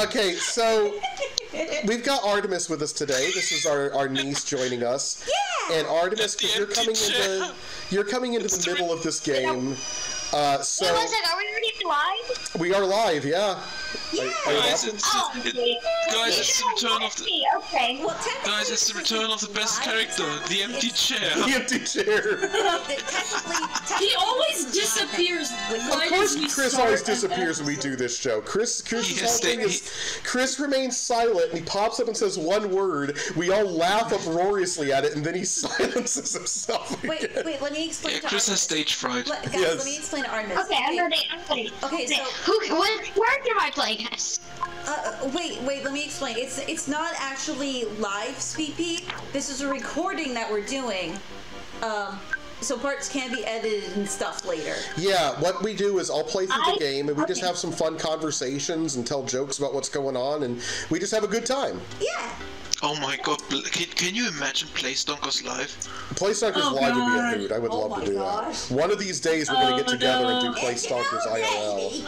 Okay, so we've got Artemis with us today. This is our niece joining us. Yeah. And Artemis, because you're coming into the middle of this game. So what was it? Are we already live? We are live, yeah. Yeah. Guys, it's the return of the best character, the empty chair. The empty chair. He always disappears. Of course, Chris always disappears when we do this show. Chris remains silent, and he pops up and says one word. We all laugh uproariously at it, and then he silences himself again. Wait, let me explain. Yeah, Chris has stage fright. Yes. Let me explain Artemis. Okay, I'm ready. So where do I play this? Wait, let me explain. It's not actually live, Sweepy. This is a recording that we're doing. So parts can be edited and stuff later. Yeah, what we do is I'll play through the game and we just have some fun conversations and tell jokes about what's going on and we just have a good time. Yeah. Oh my god, can you imagine PlayStonkers live? PlayStonkers live would be a mood. I would love to do that. One of these days we're going to get together and do PlayStonkers IRL.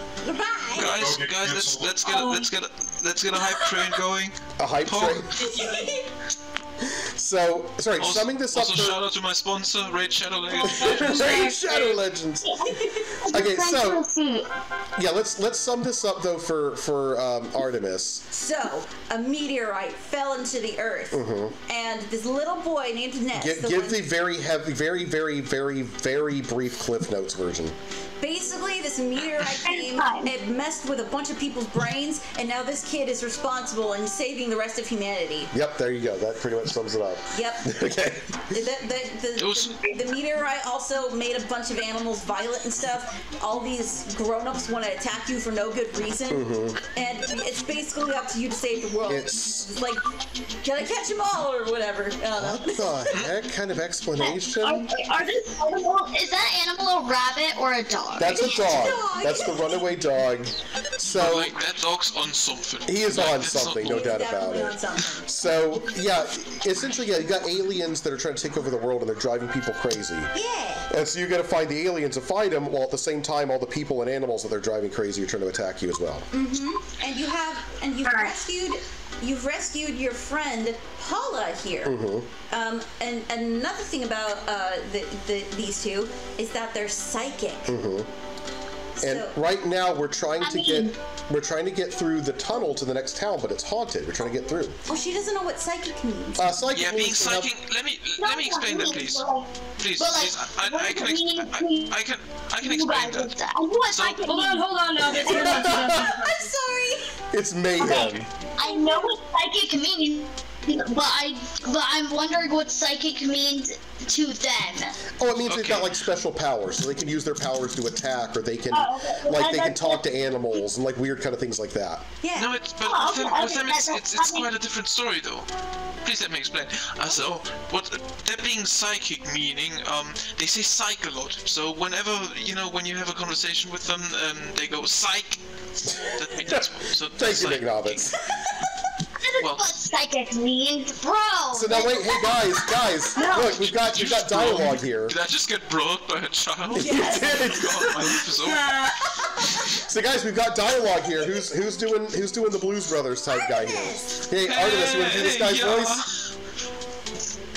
Guys, let's get a hype train going. A hype train? So, sorry, summing this up. Also, shout out to my sponsor, Raid Shadow Legends. Raid Shadow Legends. Okay, so yeah, let's sum this up though for Artemis. So, a meteorite fell into the earth, and this little boy named Ness. Give the very, very, very, very brief Cliff Notes version. Basically, this meteorite came, it messed with a bunch of people's brains, and now this kid is responsible in saving the rest of humanity. Yep, there you go. That pretty much sums it up. Yep. Okay. The meteorite also made a bunch of animals violent and stuff. All these grown-ups want to attack you for no good reason, and it's basically up to you to save the world. It's like, gotta catch them all or whatever. I don't know. What the heck kind of explanation? Is that animal a rabbit or a dog? That's a dog. That's the runaway dog. So like, that dog's on something. He is on something, no doubt about it. So yeah, essentially, yeah, you got aliens that are trying to take over the world and they're driving people crazy. Yeah. And so you got to find the aliens and fight them, while at the same time, all the people and animals that they're driving crazy are trying to attack you as well. Mm-hmm. And you've rescued your friend Paula here. And another thing about these two is that they're psychic. And right now we're trying to get through the tunnel to the next town, but it's haunted. We're trying to get through. Well, she doesn't know what psychic means. Psychic means being psychic. Let me explain that, please. Please. I can explain that. So, hold on. No, I'm sorry. It's mayhem. Okay. I know what psychic means. But I'm wondering what psychic means to them. Oh, it means they've got like special powers, so they can use their powers to attack, or they can like they can talk to animals and like weird kind of things like that. Yeah. No, it's quite a different story though. Please let me explain. So, what that being psychic meaning, they say psych a lot. So whenever when you have a conversation with them, they go psych. That means so. Thank you, McNobbins. What psychic means, bro. So now wait, hey guys, look, we've got dialogue here. Did I just get brought by a child? Yes. You did. God, my life is over. So guys, we've got dialogue here. Who's doing the Blues Brothers type guy here? Hey, Artemis, you want to do this guy's voice?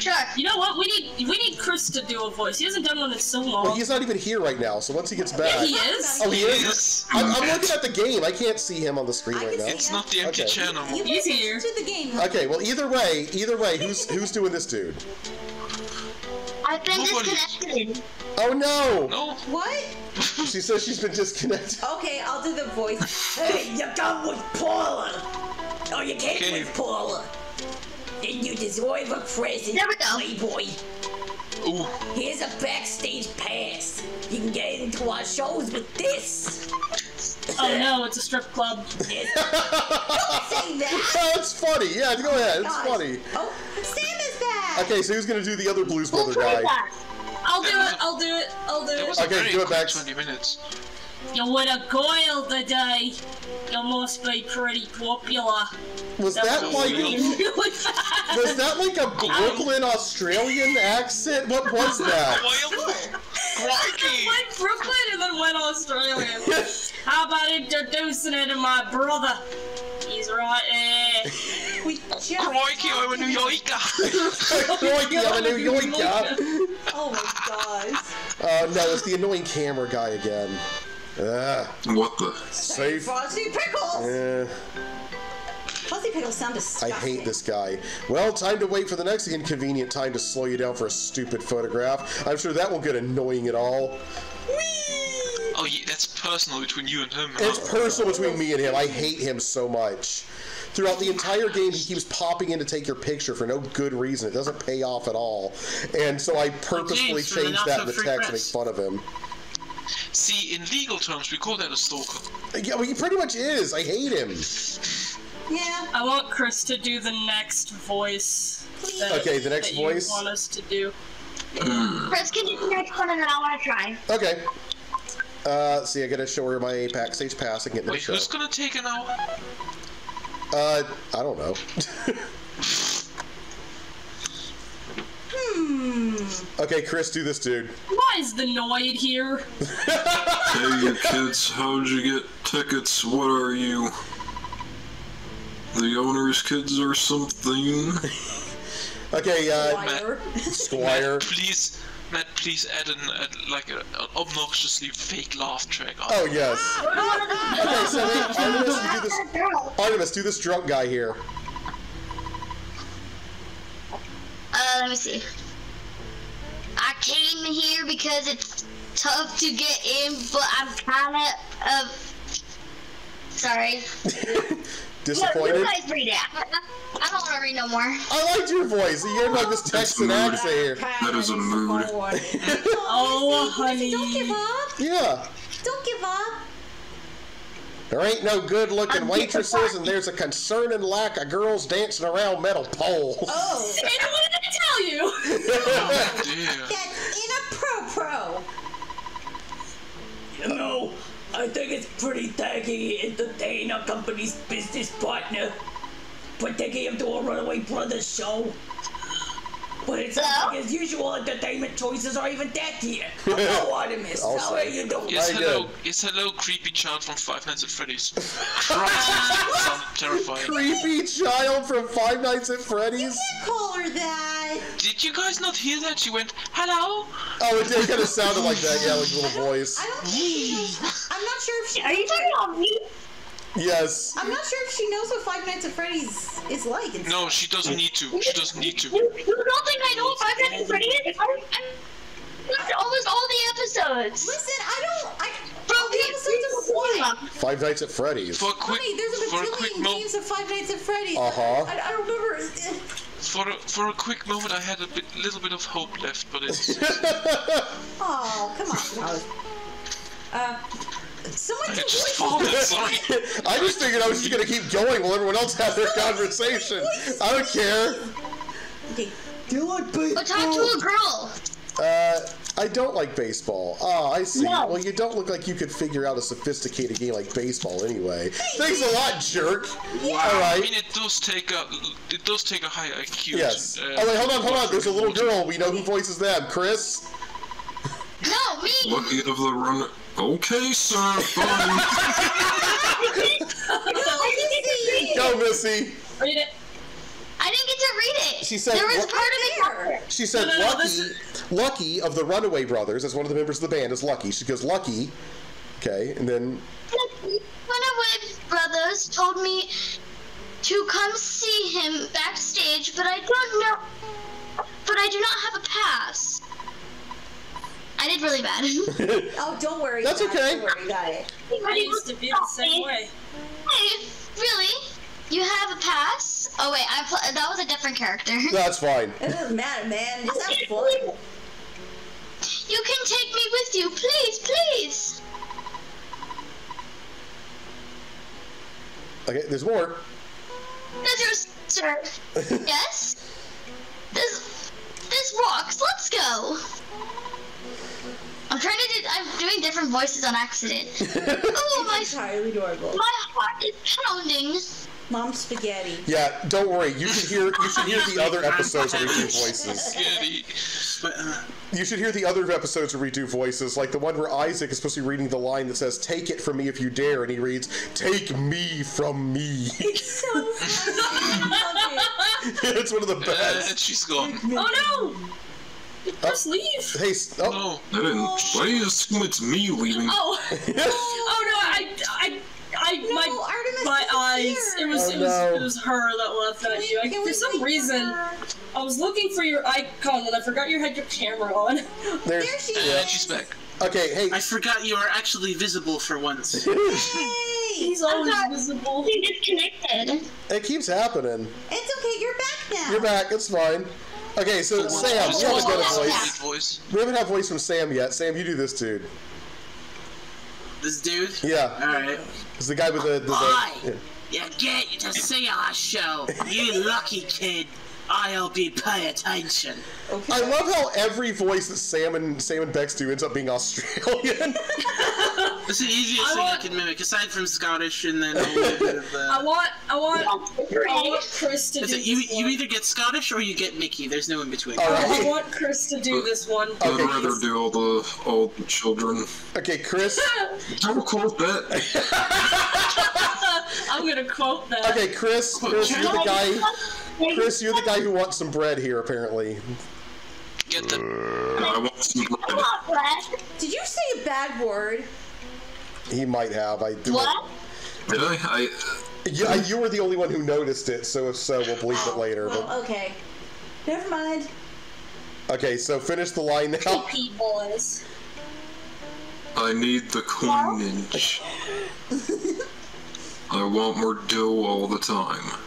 Sure. You know what? We need Chris to do a voice. He hasn't done one in so long. Well, he's not even here right now. So once he gets back, he is. Oh, he is. I'm looking at the game. I can't see him on the screen right now. It's not the empty channel. He's here. The game. Okay. Well, either way, who's doing this dude? I've been disconnected. Oh no! No. What? She says she's been disconnected. Okay, I'll do the voice. Hey, you got with Paula. Oh, you can't with Paula. And you deserve a present, playboy. Ooh. Here's a backstage pass. You can get into our shows with this. Oh no, it's a strip club. Don't say that. Oh, it's funny. Yeah, go ahead. It's funny. Oh, Sam is back. Okay, so who's gonna do the other Blues Brother guy? I'll do it. Okay, do it back. 20 minutes. You would have coiled today. You must be pretty popular. Was that like a Brooklyn Australian accent? What was that? I went Brooklyn and then went Australian. How about introducing her to my brother? he's rotten. Crikey, I'm a new yoika! Crikey, I'm a new yoika! Oh my god. No, it's the annoying camera guy again. What the? Save Frosty Pickles! Frosty Pickles sound disgusting. I hate this guy. Well, time to wait for the next inconvenient time to slow you down for a stupid photograph. I'm sure that won't get annoying at all. Whee! Oh, yeah, that's personal between you and him. It's personal between me and him. I hate him so much. Throughout the entire game, he keeps popping in to take your picture for no good reason. It doesn't pay off at all. And so I purposefully changed that in the text to make fun of him. See, in legal terms, we call that a stalker. Yeah, well, he pretty much is. I hate him. Yeah. I want Chris to do the next voice. Okay, the next voice you want us to do. Chris can do the next one, and then I want to try. Okay. See, I gotta show her my backstage pass and get the show. Wait, who's gonna take an hour? I don't know. Okay, Chris, do this, dude. Why is the Noid here? Hey, you kids, how'd you get tickets? What are you? The owner's kids or something? Okay, Squire. Squire. Please. Matt, please add an obnoxiously fake laugh track. Oh, yes. Okay, so Artemis, do this drunk guy here. Let me see. I came here because it's tough to get in, but I'm kind of, sorry. Disappointed? No, you guys read it. I don't want to read no more. I liked your voice. You're like this Texan accent here. That is a mood. Oh, honey. Don't give up. Yeah. Don't give up. There ain't no good-looking waitresses, and there's a concerning lack of girls dancing around metal poles. Oh. And I wanted to tell you. Oh, dear. That's inappropriate. You know, I think it's pretty tacky entertain our company's business partner by taking him to a Runaway Brothers show. But it's not like his usual entertainment choices are even that here. Hello, Artemis. How are you doing? Yes, hello. Yes, hello, creepy child from Five Nights at Freddy's. Christ, terrifying. Creepy child from Five Nights at Freddy's? You can't call her that. Did you guys not hear that? She went, hello? Oh, it did kind of sounded like that, yeah, like a little voice. I'm not sure if she... Are you talking about me? Yes. I'm not sure if she knows what Five Nights at Freddy's is like. It's no, she doesn't need to. She doesn't need to. You don't think I know what Five Nights at Freddy's is? I've watched almost all the episodes. Listen, Five Nights at Freddy's. For a quick, there's a bajillion games of Five Nights at Freddy's. I don't remember. For a quick moment, I had a little bit of hope left, but it's... Oh, come on. I just figured I was just gonna keep going while everyone else had their conversation. I don't care. Okay. Do you like baseball? Go talk to a girl. I don't like baseball. Ah, I see. No. Well, you don't look like you could figure out a sophisticated game like baseball anyway. Thanks a lot, jerk. Yeah. All right. I mean, it does take a high IQ. Yes. Oh wait, hold on. There's a little girl. We know who voices them. Chris. No, me. Lucky of the run. Okay, sir. Go, Missy. Read it. I didn't get to read it. She said, there was part of it. She said, Lucky of the Runaway Brothers, as one of the members of the band, is Lucky. She goes, Lucky. Okay, and then... Runaway Brothers told me to come see him backstage, but I don't know... But I do not have a pass. I did really bad. Oh, don't worry. That's okay. Don't worry about it. I used to feel the same way. Hey, really? You have a pass? Oh wait, that was a different character. That's fine. It doesn't matter, man. Just have fun. You can take me with you, please, please. Okay, there's more. There's your sister. Yes. This rocks. Let's go. I'm doing different voices on accident. Oh, my... Entirely adorable. My heart is pounding. Mom's spaghetti. Yeah, don't worry. You should hear the other episodes where we do voices. You should hear the other episodes where we do voices, like the one where Isaac is supposed to be reading the line that says, "Take it from me if you dare," and he reads, "Take me from me." It's so funny. It's one of the best. She's going, "Oh no! Just leave!" Hey, oh. No, I didn't. Why do you assume it's me leaving? Oh, oh no, my eyes, it was her that left at you. For some reason, I was looking for your icon and I forgot you had your camera on. There she is. Yeah, she's back. Okay, hey. I forgot you are actually visible for once. He's always visible. He's disconnected. It keeps happening. It's okay, you're back now. You're back, it's fine. Okay, so Sam, we haven't got a voice. We haven't had a voice from Sam yet. Sam, you do this dude. This dude? Yeah. Alright. It's the guy with the... You get to see our show. You lucky kid. I'll be paying attention. Okay. I love how every voice that Sam and Bex do ends up being Australian. It's the easiest thing I can mimic, aside from Scottish, and then a little bit of I want Chris to do this you either get Scottish or you get Mickey. There's no in between. All right. I want Chris to do this one. Okay. I'd rather do all the old children. Okay, Chris. Don't quote that. I'm gonna quote that. Okay, Chris, you're the guy. Chris, you're the guy who wants some bread here, apparently. Get the. I want some bread. Did you say a bad word? He might have. I do. What? Did I? Yeah, you were the only one who noticed it, so if so, we'll bleep it later. Well, but... okay. Never mind. Okay, so finish the line now. PP boys. I need the coinage. I want more dough all the time.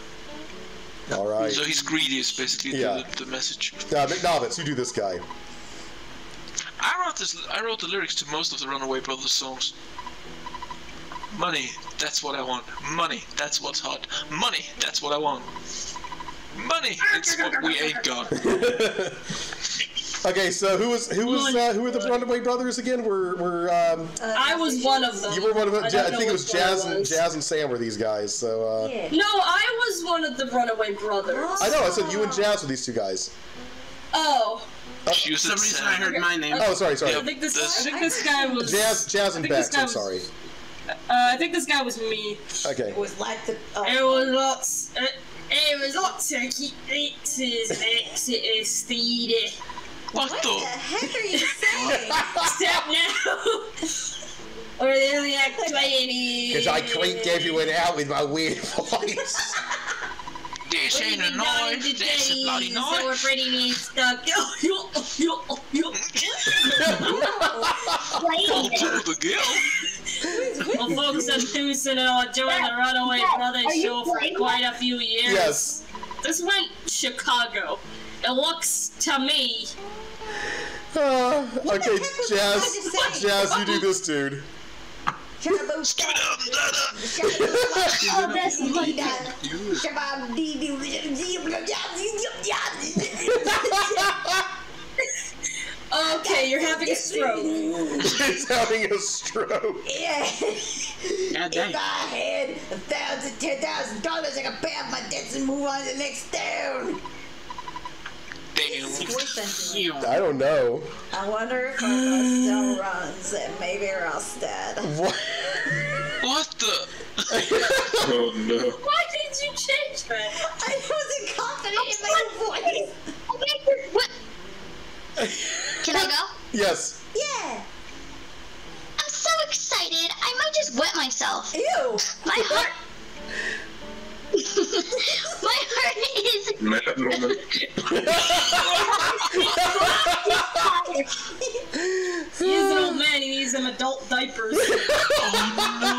All right. So he's greedy is basically the message. Yeah, McNovitz, you do this guy. I wrote the lyrics to most of the Runaway Brothers songs. Money, that's what I want. Money, that's what's hot. Money, that's what I want. Money, it's what we ain't got. Okay, so who were the Runaway Brothers again? I was one of them. You were one of them. I think it was Jazz and Sam were these guys. So yeah. No, I was one of the Runaway Brothers. Oh. I know. I said you and Jazz were these two guys. Oh. For some reason I heard my name. Oh, sorry. Yeah, I think this guy was Jazz and Bex. I'm sorry. I think this guy was me. Okay. It was like the. It was lots of Exodus theater. What the heck are you saying? Stop now! Or the only act playing. Because I creeped everyone out with my weird voice. This ain't a knife, that's a bloody knife. So we're pretty neat stuck. I'll tell the girl. Well, folks, I'm Susan and I'll join the Runaway Brothers show for quite a few years. Yes. This went Chicago. It looks to me. Okay, Jazz, you do this, dude. Okay, you're having a stroke. He's having a stroke. Yeah. If I had $1,000, $10,000, I could pay off my debts and move on to the next town. I don't know. I wonder if Coco still runs at maybe Rostad. What? What the? Oh no. Why did you change that? I wasn't confident in my voice. What? Can I go? Yes. Yeah. I'm so excited. I might just wet myself. Ew. My heart. My heart is. Mad woman. He's an old man. He needs some adult diapers. Oh no!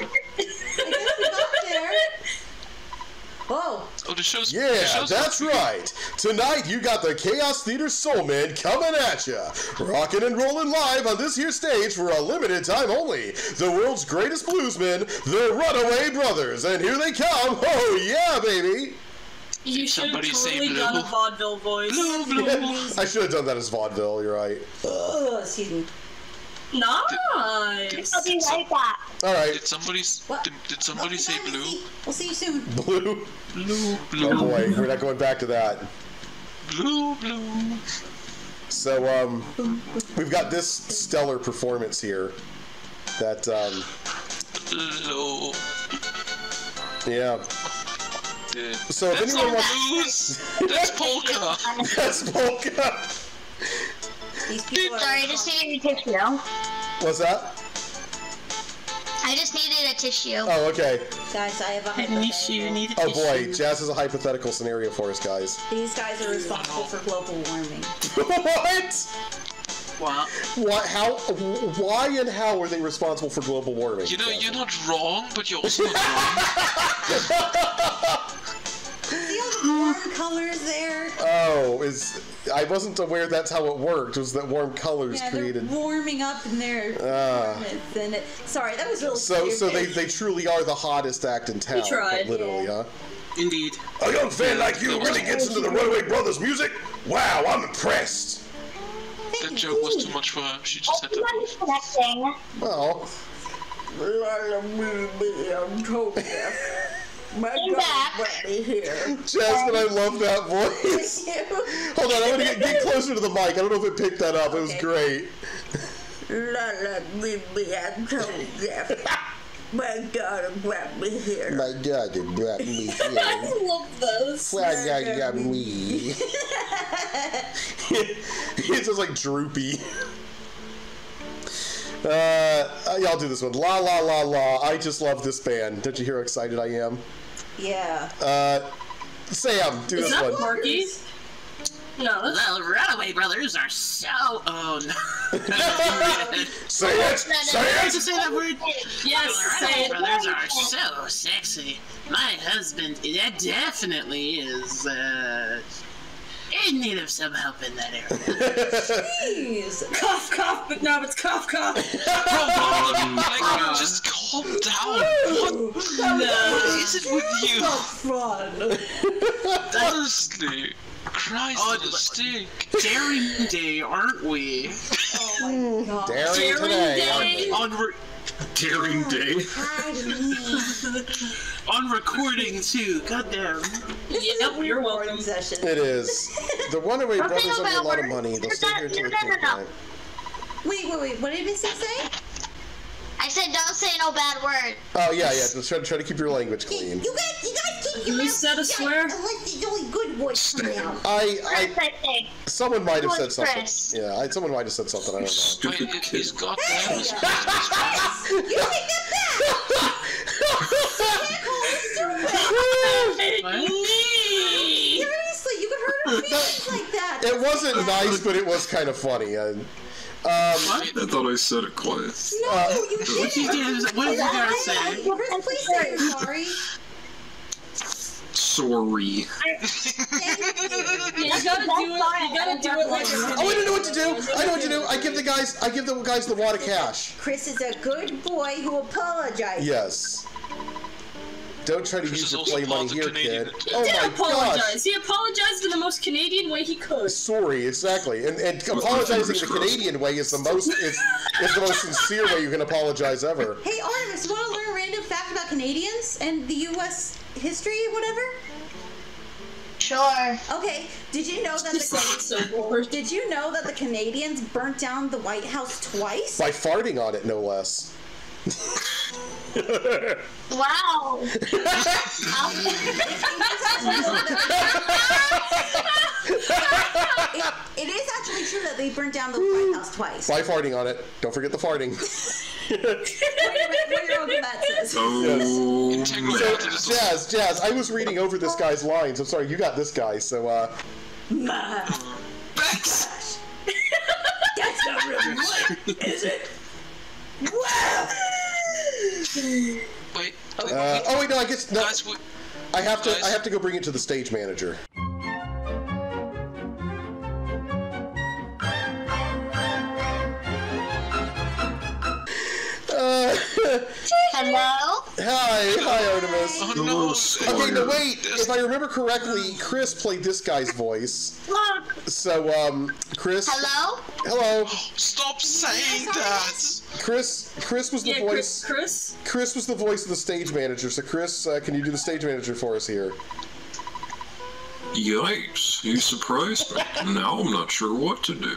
Well, I guess there. Whoa! Oh, the show's. Yeah, the show's that's right. Tonight you got the Chaos Theater Soul Men coming at ya, rocking and rolling live on this here stage for a limited time only. The world's greatest bluesmen, the Runaway Brothers, and here they come! Oh yeah, baby! You should have totally done a vaudeville voice. Blue, blue. I should have done that as vaudeville. You're right. Excuse me. Nice. I'll be right back. All right. Did somebody say blue? We'll see you soon. Blue. Blue. Blue. Oh boy, we're not going back to that. Blue. Blue. So we've got this stellar performance here. That Hello. Yeah. So if anyone wants, that's polka. That's polka. Sorry, I just needed a tissue. What's that? I just needed a tissue. Oh, okay. Guys, I have a hypothetical. Oh boy, Jazz has a hypothetical scenario for us, guys. These guys are responsible for global warming. What? What? What? How? Why and how are they responsible for global warming? You know, Jazz? You're not wrong, but you're also not wrong. See all the warm colors there? Oh, I wasn't aware that's how it worked, was that warm colors created... warming up in their performance, and it... Sorry, that was really stupid. So they truly are the hottest act in town. We tried. Literally, yeah. Huh? Indeed. A young fan like you really gets into the Runaway Brothers music? Wow, I'm impressed! That joke was too much for her. She just had to. Well, I'm told that. My God, let me hear. Jasmine, I love that voice. Hold on, I'm gonna get closer to the mic. I don't know if it picked that up. It was great. I'm told that. My God, it brought me here. My God, it brought me here. I love those. My God, it got me. It's just like droopy. Yeah, I'll do this one. La la la la. I just love this band. Don't you hear how excited I am? Yeah. Sam, do this one. Markies? No. The Runaway Brothers are so. Oh no. Say it! Say it! Say that word. Yes. The Runaway Brothers are so sexy. My husband, that definitely is. In need of some help in that area. Jeez. Cough, cough, but now it's cough, cough. Just calm down. What is it with you? Fun. Honestly. Christ, on a stick. Daring day, aren't we? Oh my God. Daring today. Daring day. On recording too. Goddamn. Yep, you're welcome. Session. It is. The Runaway Brothers are a lot of money. They'll stay here until midnight. Wait. What did you say? I said don't say no bad word. Oh yeah. Just try to keep your language clean. You guys keep your mouth. You said a swear. Unless the only good voice coming out. Someone might have said something. Yeah, someone might have said something. I don't know. Stupid kid. He's got that. You take that back. Seriously, you could hurt her feelings like that. It wasn't nice, but it was kind of funny. I thought I said it quiet. No, you didn't. What did you guys say? Please say sorry. Sorry. You gotta do it like a... Oh, I don't know what to do. I know what to do. I give the guys the wad of cash. Chris is a good boy who apologizes. Yes. Don't try to use your play money here, kid. Oh my gosh. He apologized in the most Canadian way he could. Sorry, exactly. And apologizing the Canadian way is the most is the most sincere way you can apologize ever. Hey Artemis, you wanna learn a random fact about Canadians and the US history, whatever? Sure. Okay. Did you know that the Canadians burnt down the White House twice? By farting on it, no less. Wow. It is actually true that they burnt down the White House twice. By farting on it. Don't forget the farting. So, Jazz, I was reading over this guy's lines. I'm sorry, you got this guy, so That's not really what, is it? Wow! Wait. Oh wait, no. I guess no. Guys, I have to go bring it to the stage manager. Hello. Hi, Artemis. Oh, no. Okay, no, wait. If I remember correctly, Chris played this guy's voice. So, Chris. Hello. Hello. Stop saying that. Chris was the voice. Chris was the voice of the stage manager. So, Chris, can you do the stage manager for us here? Yikes! You surprised me. Now I'm not sure what to do.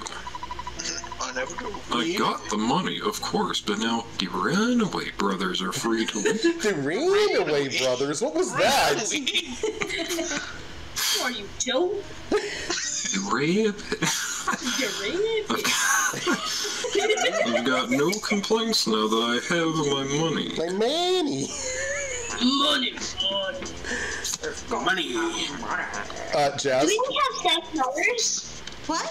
I got the money, of course, but now the Runaway Brothers are free to leave. The Runaway Brothers? What was that? Who are you, Joe? I've got no complaints now that I have my money. My money. Money. Jazz? Do we have $7? What?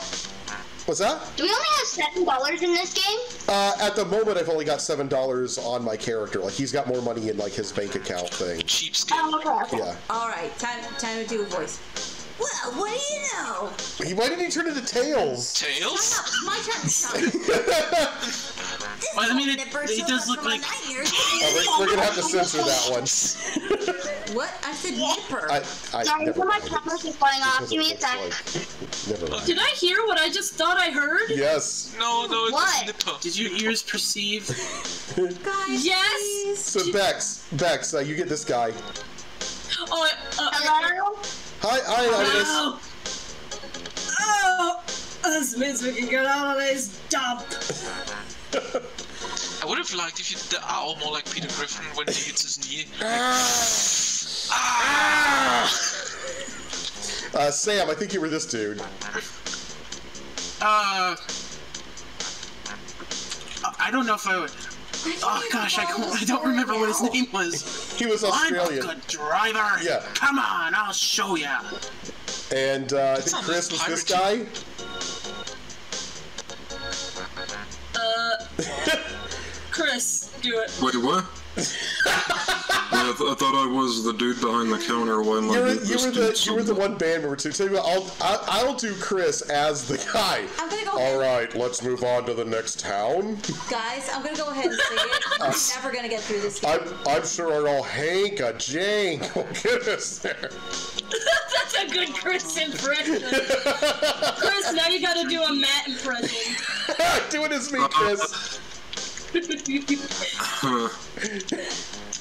What's that? Do we only have $7 in this game? At the moment, I've only got $7 on my character. Like, he's got more money in, like, his bank account thing. Cheap skin. Oh, okay. Yeah. All right, time to do a voice. Well, what do you know? Why didn't he turn into Tails? Tails? My turn. Well, I mean, it does look like... Oh, we're gonna have to censor that one. What? I said nipper. Sorry, so much numbers is going off. Give me a sec. Did I hear what I just thought I heard? Yes. No, it's nipper. Did your ears perceive? Guys, yes! So, Bex, you get this guy. Oh, hello? Hi, Iris. Oh, this means we can get out of this dump. I would have liked if you did the owl more like Peter Griffin when he hits his knee. Sam, I think you were this dude. I don't know if I would. Oh gosh, I don't remember what his name was. He was Australian. I'm a good driver. Yeah. Come on, I'll show ya. And I think Chris was this guy. Chris, do it. Wait, what? I thought I was the dude behind the counter. Why am you were the one band member too. Tell you what, I'll do Chris as the guy. I'm gonna go ahead. All right, let's move on to the next town. Guys, I'm gonna go ahead and say it. I'm never gonna get through this game. I'm sure I'm all Hank-a-jank. Will get us there. That's a good Chris impression. Chris, now you gotta do a Matt impression. Do it as me, Chris.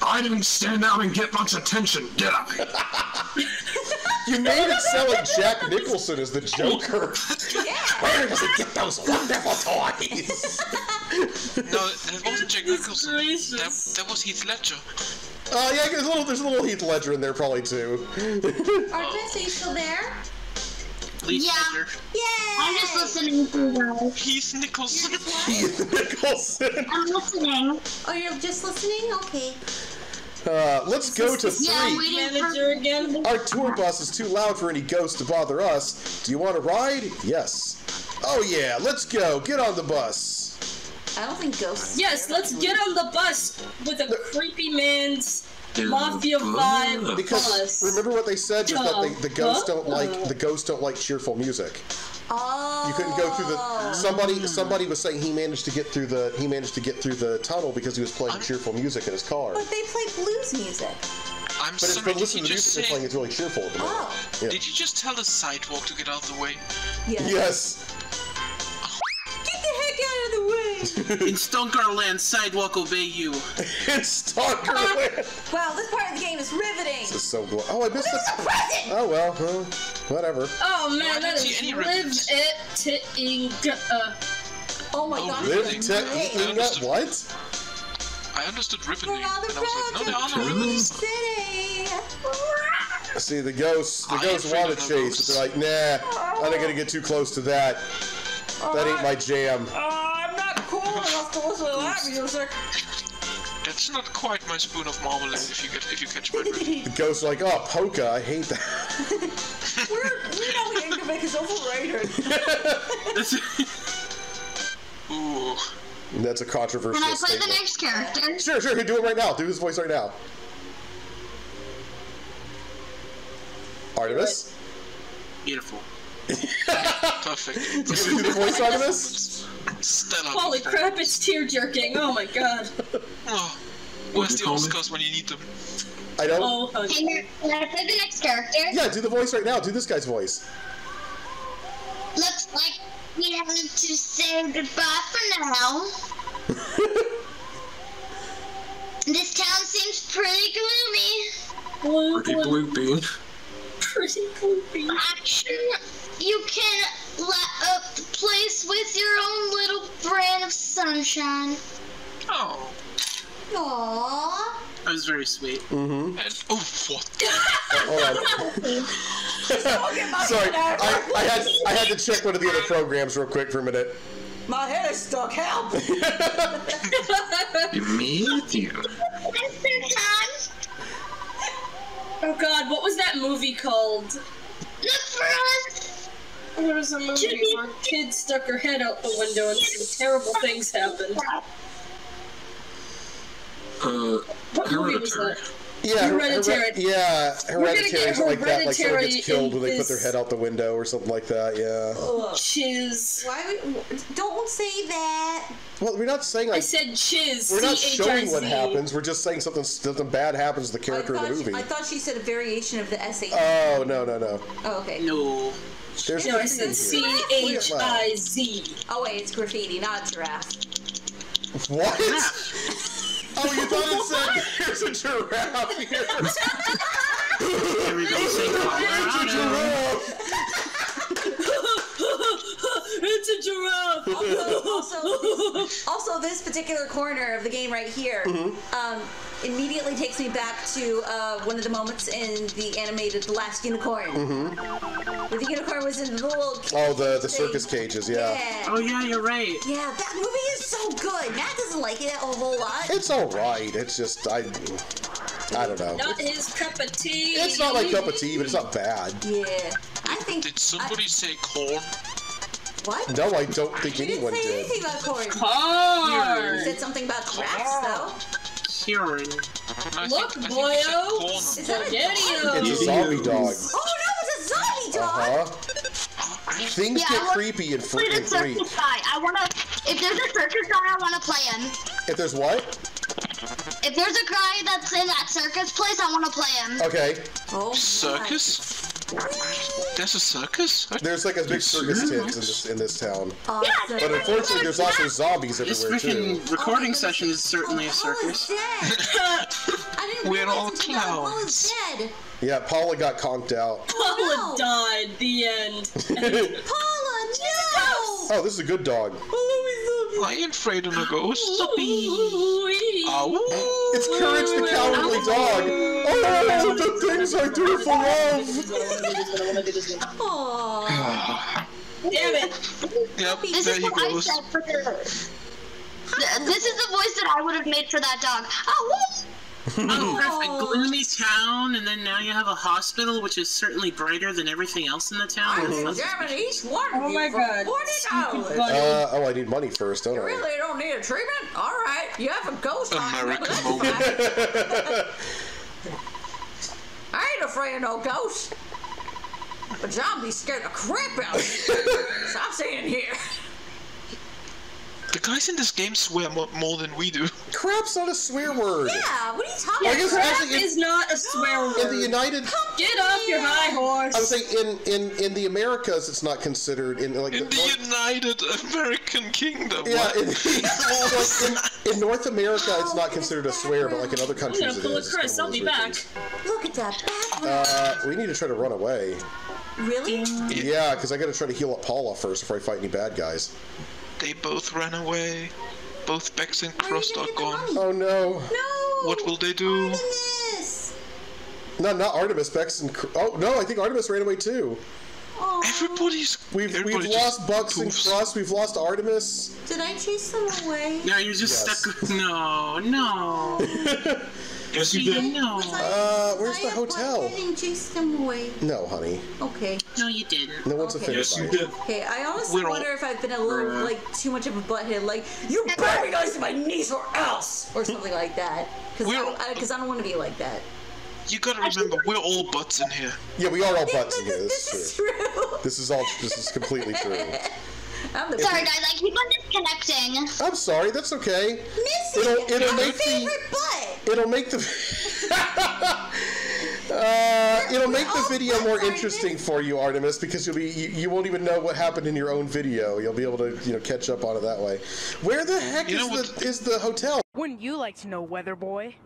I didn't stand out and get much attention, did I? You made it sound like Jack Nicholson is the Joker. Yeah. Where does he get those wonderful toys? No, that wasn't Jack Nicholson. That was Heath Ledger. Yeah, there's a little Heath Ledger in there probably too. Artemis, are you still there? Yeah. Yay! I'm just listening to you. Heath Nicholson. Heath Nicholson. I'm listening. Oh, you're just listening? Okay. Let's go to 3. Yeah, I'm waiting for... again. Our tour bus is too loud for any ghosts to bother us. Do you want a ride? Yes. Oh yeah, let's go. Get on the bus. I don't think ghosts. Yes, let's get on the bus with a creepy man's. Mafia 5. Because remember what they said, just that the ghosts don't like cheerful music. Oh. You couldn't go through the. Somebody was saying he managed to get through the tunnel because he was playing cheerful music in his car. But they play blues music. I'm but sorry, it's listening to the music they're playing is really cheerful. Oh. Yeah. Did you just tell the sidewalk to get out of the way? Yes. In Stonkerland, sidewalk obey you. In Stonkerland. Wow, this part of the game is riveting. This is so good. Oh, I missed the present. Oh well, whatever. Oh man, that is oh my god. Live to Inga. What? I understood riveting. See, the ghosts want to chase, but they're like, nah, I'm not gonna get too close to that. That ain't my jam. That's not quite my spoon of marmalade. If you catch my drift. The ghosts like, oh, polka, I hate that. we know Yankovic is overrated. Ooh, that's a controversial. Can I play the next character? Sure, do it right now. Do his voice right now. Artemis. Beautiful. Perfect. Did you do the voice out of this? Holy crap, it's tear jerking. Oh my god. Oh. What's the old scores when you need them? I don't. Oh, okay. Hey, can I play the next character? Yeah, do the voice right now. Do this guy's voice. Looks like we have to say goodbye for now. This town seems pretty gloomy. Pretty bloopy. Pretty bloopy. Action! You can light up the place with your own little brand of sunshine. Oh. Aww. That was very sweet. Mm-hmm. And, oh, what? Oh, sorry, I had to check one of the other programs real quick for a minute. My head is stuck. Help! You. Oh God, what was that movie called? Look for us. There was a movie where a kid stuck her head out the window and some terrible things happened. What movie was that? Yeah, Hereditary. Yeah, Hereditary, something like that. Like someone gets killed when they put their head out the window or something like that. Yeah. Chiz. Why? Don't say that. Well, we're not saying. Like, I said chiz. We're not showing what happens. We're just saying something bad happens to the character in the movie. I thought she said a variation of the SAT. Oh no. Oh, okay. No. There's no. I said CHIZ. Oh wait, it's graffiti, not giraffe. What? Oh, you thought it said, here's a giraffe, It's a giraffe! Also, this particular corner of the game right here immediately takes me back to one of the moments in the animated The Last Unicorn. Mm-hmm. The unicorn was in the little cage. Oh, the circus cages, yeah. Oh, yeah, you're right. Yeah, that movie is so good. Matt doesn't like it a whole lot. It's alright. It's just, I don't know. Not his cup of tea. It's not my cup of tea, but it's not bad. Yeah. I think... Did somebody say corn? What? No, I don't think anyone did. You didn't say anything about corn. Corn! You said something about crafts, though. Hearing. Look, boyo! Is that a dog? It's a zombie dog. Oh, no, it's a zombie dog! Uh-huh. Things get creepy in Freak and Freak. If there's a circus guy, I want to play in. If there's what? If there's a guy that's in that circus place, I want to play him. Okay. Oh, circus? There's a circus? There's like a big circus tent in this town. Awesome. But unfortunately, there's also zombies everywhere too. This freaking recording session is certainly a circus. We're all clowns. Yeah, Paula got conked out. Paula died. The end. Paula, no! Oh, this is a good dog. I ain't afraid of a ghost. It's Courage the Cowardly Dog. Oh, the things I do for love. Oh. Damn it. Yep, there he goes. This is the voice that I would have made for that dog. Oh, perfect. Gloomy town, and then now you have a hospital, which is certainly brighter than everything else in the town. Oh my God! Oh, I need money first, don't I? You really don't need a treatment? All right, you have a ghost. American moment. I ain't afraid of no ghosts, but zombies scared the crap out of me. Stop saying here. The guys in this game swear more than we do. Crap's not a swear word. Yeah, what are you talking about? Crap is not a swear word. In the United... Get off your high horse. I was saying, in the Americas, it's not considered... In the United American Kingdom. Yeah, in North America, it's not considered a swear, but like in other countries it is. Chris, I'll be back. Look at that back. We need to try to run away. Really? Yeah, because I got to try to heal up Paula first before I fight any bad guys. They both ran away. Both Bex and Cross are gone. Oh no. No! What will they do? Artemis! No, not Artemis. Bex and Oh no, I think Artemis ran away too. Aww. We've lost Bucks and Cross. We've lost Artemis. Did I chase them away? No, you're just stuck with... No. Yes, you did. No. Where's the hotel? I didn't chase them away. No, honey. Okay. No, you didn't. No one's offended. Yes, you did. Okay, I honestly wonder if I've been a little, like, too much of a butthead, like, you better be nice to my niece or else, or something like that. Because I don't want to be like that. You gotta remember, we're all butts in here. Yeah, we are all butts in here. This is true. This is completely true. Sorry, guys, I keep on disconnecting. I'm sorry, that's okay. Missy, my favorite butt. It'll make the it'll make the video more interesting for you, Artemis, because you'll be you won't even know what happened in your own video. You'll be able to catch up on it that way. Where the heck is the hotel? Wouldn't you like to know, Weather Boy?